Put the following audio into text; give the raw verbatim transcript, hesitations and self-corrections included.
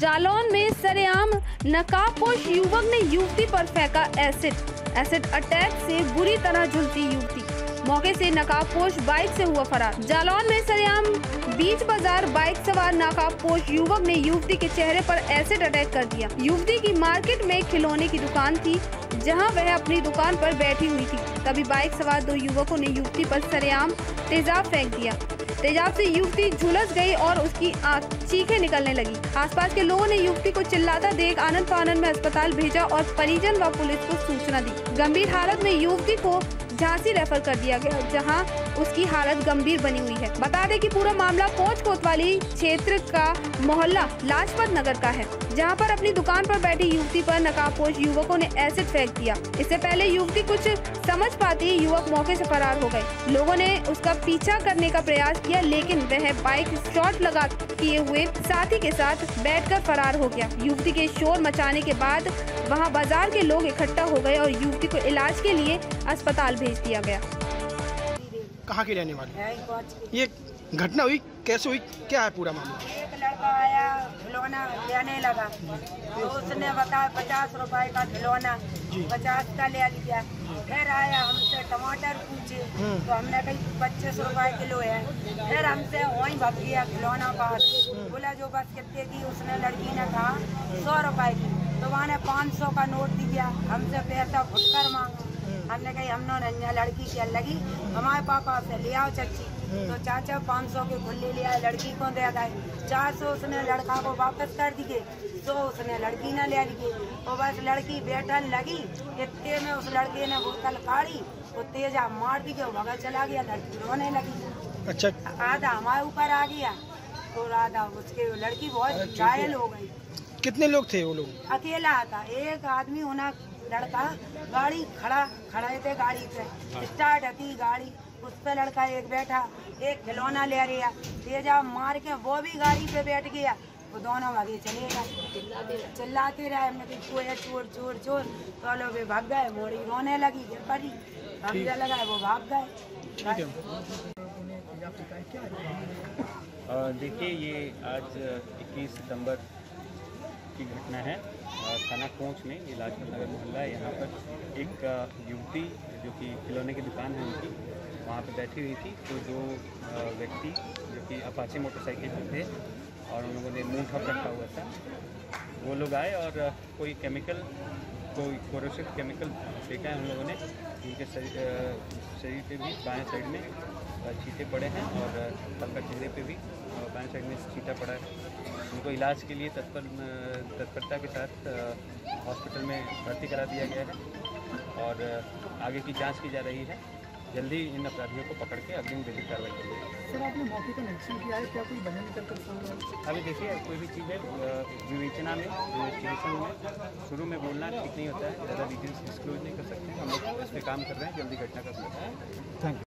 जालौन में सरेआम नकाबपोश युवक ने युवती पर फेंका एसिड एसिड अटैक से बुरी तरह झुलसी युवती, मौके से नकाबपोश बाइक से हुआ फरार। जालौन में सरेआम बीच बाजार बाइक सवार नकाबपोश युवक ने युवती के चेहरे पर एसिड अटैक कर दिया। युवती की मार्केट में खिलौने की दुकान थी, जहां वह अपनी दुकान पर बैठी हुई थी। तभी बाइक सवार दो युवकों ने युवती पर सरेआम तेजाब फेंक दिया। तेजाब से युवती झुलस गई और उसकी आंख चीखें निकलने लगी। आसपास के लोगों ने युवती को चिल्लाता देख आनंद फानंद में अस्पताल भेजा और परिजन व पुलिस को सूचना दी। गंभीर हालत में युवती को झांसी रेफर कर दिया गया, जहां उसकी हालत गंभीर बनी हुई है। बता दें कि पूरा मामला कोच कोतवाली क्षेत्र का मोहल्ला लाजपत नगर का है, जहां पर अपनी दुकान पर बैठी युवती पर नकाबपोश युवकों ने एसिड फेंक दिया। इससे पहले युवती कुछ समझ पाती युवक मौके से फरार हो गए। लोगों ने उसका पीछा करने का प्रयास किया, लेकिन वह बाइक शॉट लगा किए हुए साथी के साथ बैठकर फरार हो गया। युवती के शोर मचाने के बाद वहाँ बाजार के लोग इकट्ठा हो गए और युवती को इलाज के लिए अस्पताल भेज दिया गया। कहाँ की रहने वाली? ये घटना हुई कैसे हुई, क्या है पूरा मामला? एक लड़का आया, खिलौना लेने लगा, तो उसने बताया पचास रुपए का खिलौना, पचास का ले लिया। फिर आया हमसे टमाटर पूछे, तो हमने कही पच्चीस रुपए किलो है। फिर हमसे वहीं भाग गया खिलौना पास, बोला जो बस कितने की, उसने लड़की ने कहा सौ रुपए की, तो वहाँ ने पाँच सौ का नोट दिया। हमसे पैसा फुटकर मांगा, हमने कही हमने लड़की क्या लगी, हमारे पापा से ले आओ चाची, तो चाचा पाँच सौ के खुले ले आए, लड़की को दे गए। चार सौ उसने लड़का को वापस कर दिए, तो उसने लड़की ने ले लिए। और बस लड़की बैठन लगी, इतने में उस लड़के ने बोतल काढ़ी, तो तेजा मार दी के भगा चला गया। लड़की रोने लगी, अच्छा आधा हमारे ऊपर आ गया, तो आधा उसके लड़की बहुत घायल हो गई। कितने लोग थे? वो लोग अकेला आता, एक आदमी होना लड़का, गाड़ी खड़ा खड़े थे, गाड़ी से स्टार्ट थी गाड़ी, उस पर लड़का एक बैठा, एक खिलौना ले रहा, तेजा मार के वो भी गाड़ी पे बैठ गया। वो दोनों भागे चले गए, चिल्लाते रहे, हमने चोर चोर चोर चोर, तो लोग भाग गए। मोड़ी रोने लगी, गिर पड़ी, हमने लगा वो भाग गए। देखिए ये आज इक्कीस सितम्बर की घटना है, थाना कोंच में, ये लाजपत नगर मोहल्ला है। यहाँ पर एक युवती जो कि खिलौने की दुकान है उनकी, वहाँ पर बैठी हुई थी, तो दो व्यक्ति जो कि अपाचे मोटरसाइकिल पर थे और उन लोगों ने मुँह ठप रखा हुआ था, वो लोग आए और कोई केमिकल, कोई क्लोरोसिड केमिकल फेंका है उन लोगों ने, उनके शरीर पे भी बाएँ साइड में छींटे पड़े हैं और हल्का चेहरे पे भी बाएँ साइड में छींटा पड़ा है। उनको इलाज के लिए तत्पर तत्परता के साथ हॉस्पिटल में भर्ती करा दिया गया है और आगे की जांच की जा रही है। जल्दी इन अपराधियों को पकड़ के अग्रिम विधिक कार्रवाई की जाएगी। सर आपने मौके का निरीक्षण किया है, क्या कोई बने निकल? अभी देखिए कोई भी चीज़ है विवेचना में, इन्वेस्टिगेशन में, शुरू में बोलना ठीक नहीं होता है, ज़्यादा डिटेल्स डिस्क्लोज नहीं कर सकते। हम लोग इस पर काम कर रहे हैं, जल्दी घटना कर सकते हैं। Thank you.